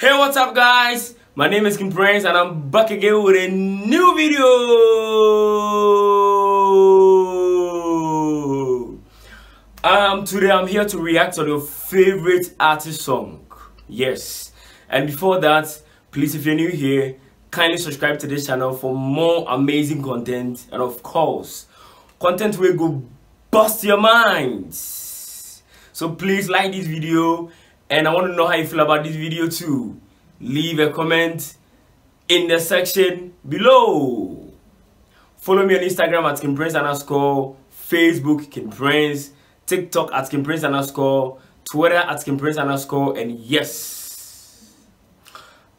Hey, what's up guys? My name is King Prynse and I'm back again with a new video. Today I'm here to react to your favorite artist song. Yes. And before that, please, if you're new here, kindly subscribe to this channel for more amazing content and of course, content will go bust your minds. So please like this video. And I want to know how you feel about this video too. Leave a comment in the section below. Follow me on Instagram at King Prynse _, Facebook King Prynse, TikTok at King Prynse _, Twitter at King Prynse _, and yes,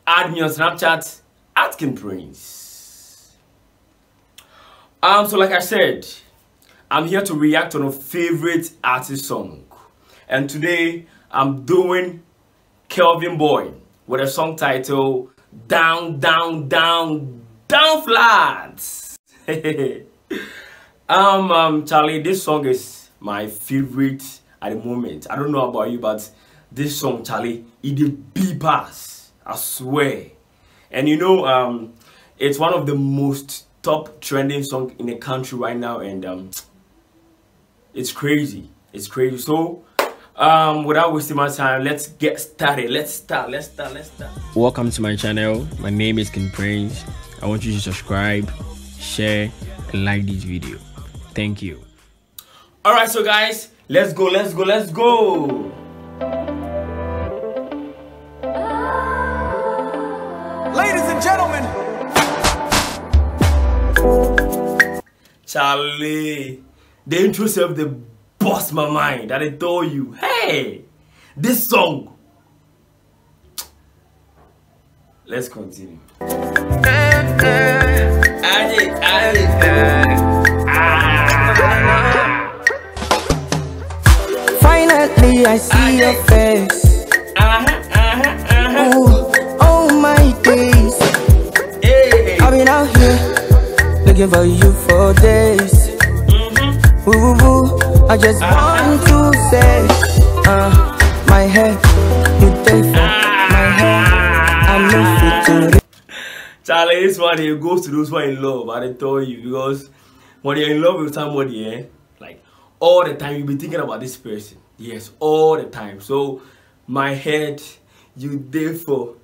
add me on Snapchat at King Prynse. So like I said, I'm here to react on a favorite artist song, and today I'm doing Kelvyn Boy with a song title Down, Down, Down, Down Flats. Charlie, this song is my favorite at the moment. I don't know about you, but this song, Charlie, it did beep us, I swear. And you know, it's one of the most top trending song in the country right now, and it's crazy. It's crazy. So without wasting my time, let's get started. Let's start. Welcome to my channel. My name is King Prynse. I want you to subscribe, share, and like this video. Thank you. Alright, so guys, let's go. Ladies and gentlemen. Charlie, the intro served the bust my mind that I told you. Hey, this song. Let's continue. Finally, I see your face. Oh my days. Hey. I've been out here looking for you for days. I just want to say, my head, you take for my head, I love you too. Charlie, this one, it goes to those who are in love, I told you, because when you're in love with somebody, like, all the time, you'll be thinking about this person. Yes, all the time. So, my head, you take for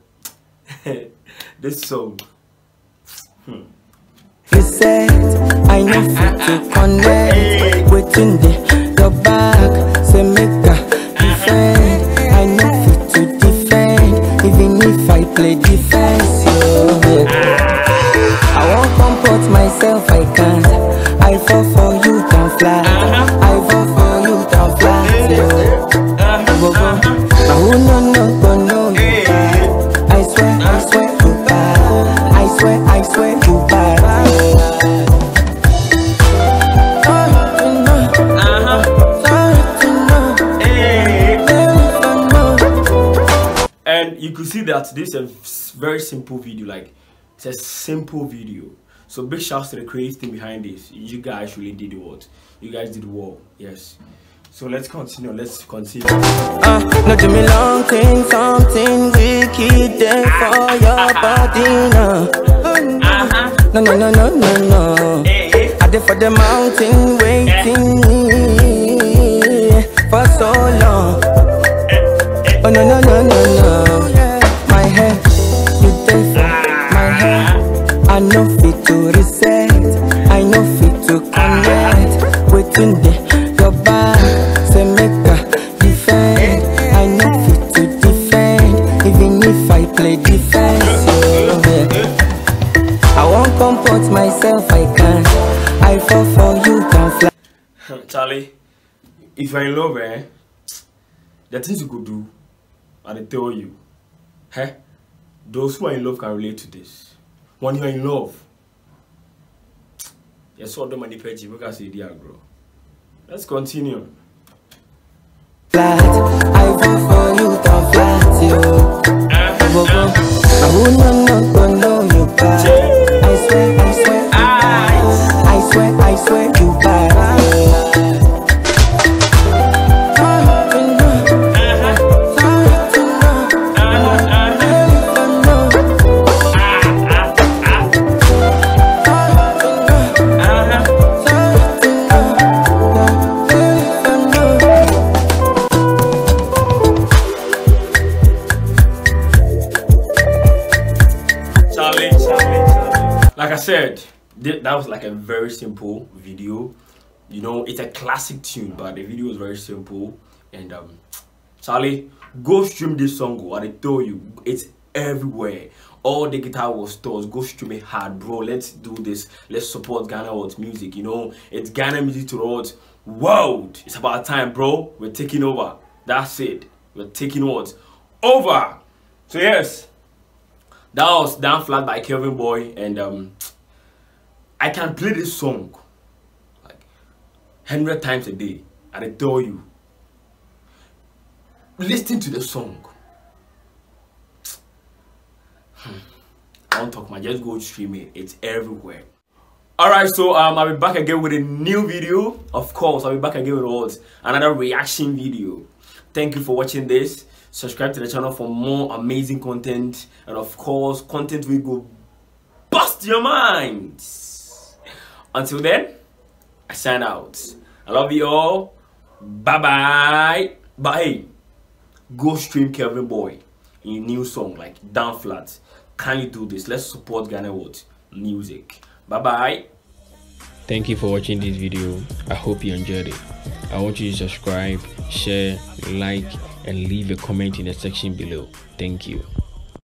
this song. You said, I need to connect within the back, say make a defend. I need to defend, even if I play defense. Yeah. I won't comport myself, I can't. I fall for you, down flat. I fall for you, down flat. I will not know, but no, you bad. I swear, you bad. I swear, you bad. You could see that this is a very simple video, like it's a simple video. So big shouts to the creative team behind this. You guys really did what? You guys did well. Yes. So let's continue. Not to me long thing, something wicked there for your body now. No. I did for the mountain waiting for so long. Oh no. I know fit to reset, I know fit to connect. Within your back, say make a defend. I know fit to defend, even if I play defense. Yeah. I won't comport myself, I can't. I fall for you, can't fly. Charlie, if you're in love, there are things you could do, and I tell you, those who are in love can relate to this. When you're in love, you saw them on the page. We can see the agro. Let's continue. Flat, I vote for you, don't flat you. I would not know you bad. I swear you bad. Like I said, that was like a very simple video. You know, it's a classic tune, but the video is very simple. And Charlie, go stream this song. I tell you, it's everywhere. All the Guitar World stores, go stream it hard, bro. Let's do this. Let's support Ghana World music. You know, it's Ghana music throughout the world. It's about time, bro. We're taking over. That's it. We're taking what over. So yes, that was Down Flat by Kelvyn Boy, and I can play this song like 100 times a day. I tell you, listen to the song. Don't talk, man. Just go stream it. It's everywhere. Alright, so I'll be back again with a new video. Of course, I'll be back again with another reaction video. Thank you for watching this. Subscribe to the channel for more amazing content, and of course, content will go bust your minds. Until then, I sign out. I love you all. Bye bye. But hey, go stream Kelvyn Boy in a new song like Down Flat. Can you do this? Let's support Ghana World music. Bye bye. Thank you for watching this video. I hope you enjoyed it. I want you to subscribe, share, like, and leave a comment in the section below. Thank you.